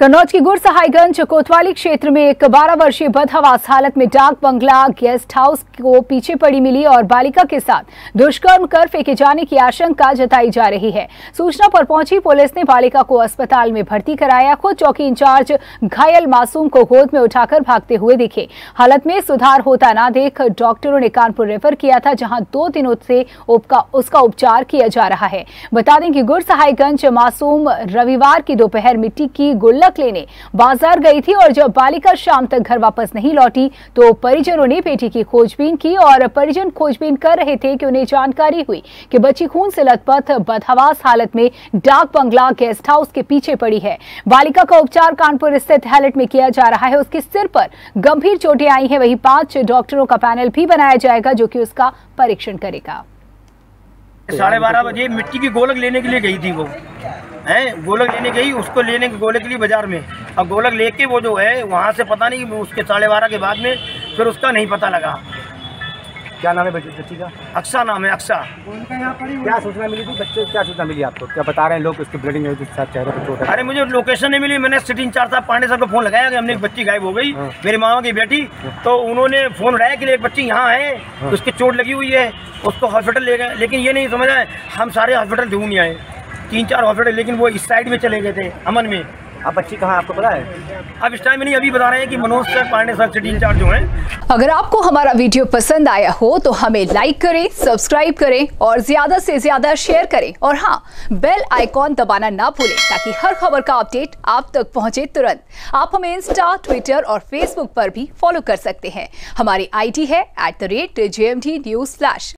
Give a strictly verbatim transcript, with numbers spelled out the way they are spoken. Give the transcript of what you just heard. कन्नौज के गुरसहायगंज कोतवाली क्षेत्र में एक बारह वर्षीय बदहवास हालत में डाक बंगला गेस्ट हाउस को पीछे पड़ी मिली और बालिका के साथ दुष्कर्म कर फेंके जाने की आशंका जताई जा रही है। सूचना पर पहुंची पुलिस ने बालिका को अस्पताल में भर्ती कराया। खुद चौकी इंचार्ज घायल मासूम को गोद में उठाकर भागते हुए दिखे। हालत में सुधार होता न देख डॉक्टरों ने कानपुर रेफर किया था, जहाँ दो दिनों से उसका उपचार किया जा रहा है। बता दें कि गुरसहायगंज मासूम रविवार की दोपहर मिट्टी की गुल्लक लेने बाजार गई थी और जब बालिका शाम तक घर वापस नहीं लौटी तो परिजनों ने बेटी की खोजबीन की और परिजन खोजबीन कर रहे थे कि उन्हें जानकारी हुई कि बच्ची खून से लथपथ बदहवास हालत में डाक बंगला गेस्ट हाउस के पीछे पड़ी है। बालिका का उपचार कानपुर स्थित हैलट में किया जा रहा है। उसके सिर पर गंभीर चोटें आई है। वहीं पांच डॉक्टरों का पैनल भी बनाया जाएगा जो कि उसका परीक्षण करेगा। साढ़े बारह बजे मिट्टी की गोलक लेने के लिए गई थी वो, हैं गोलक लेने गई। उसको लेने गोलक के लिए बाजार में और गोलक लेके वो जो है वहाँ से पता नहीं उसके साढ़े बारह के बाद में फिर उसका नहीं पता लगा। क्या नाम है बच्ची का? अक्सा नाम है, अक्सा। क्या सूचना मिली थी बच्चे? क्या सूचना मिली आपको? क्या बता रहे हैं लोग उसकी ब्लीडिंग है, चेहरे पर चोट है? अरे मुझे लोकेशन नहीं मिली। मैंने सिटी इंचार्ज साहब पांडे साहब को फोन लगाया कि हमने एक बच्ची गायब हो गई, मेरे मामा की बेटी। तो उन्होंने फोन उठाया कि एक बच्ची यहाँ है, उसकी चोट लगी हुई है, उसको हॉस्पिटल ले गए। लेकिन ये नहीं समझ आए, हम सारे हॉस्पिटल ढूंढ नहीं आए, तीन चार हॉस्पिटल, लेकिन वो इस साइड में चले गए थे अमन में। अब बच्ची कहाँ आपको पता है? अब इस टाइम में नहीं, अभी बता रहे हैं कि Manoj sir Pandey sir city incharge जो हैं। अगर आपको हमारा वीडियो पसंद आया हो तो हमें लाइक करें, सब्सक्राइब करें और ज्यादा से ज्यादा शेयर करें और हाँ, बेल आइकॉन दबाना ना भूलें ताकि हर खबर का अपडेट आप तक पहुँचे तुरंत। आप हमें इंस्टा, ट्विटर और फेसबुक पर भी फॉलो कर सकते हैं। हमारी आई डी है at the rate J M D news flash.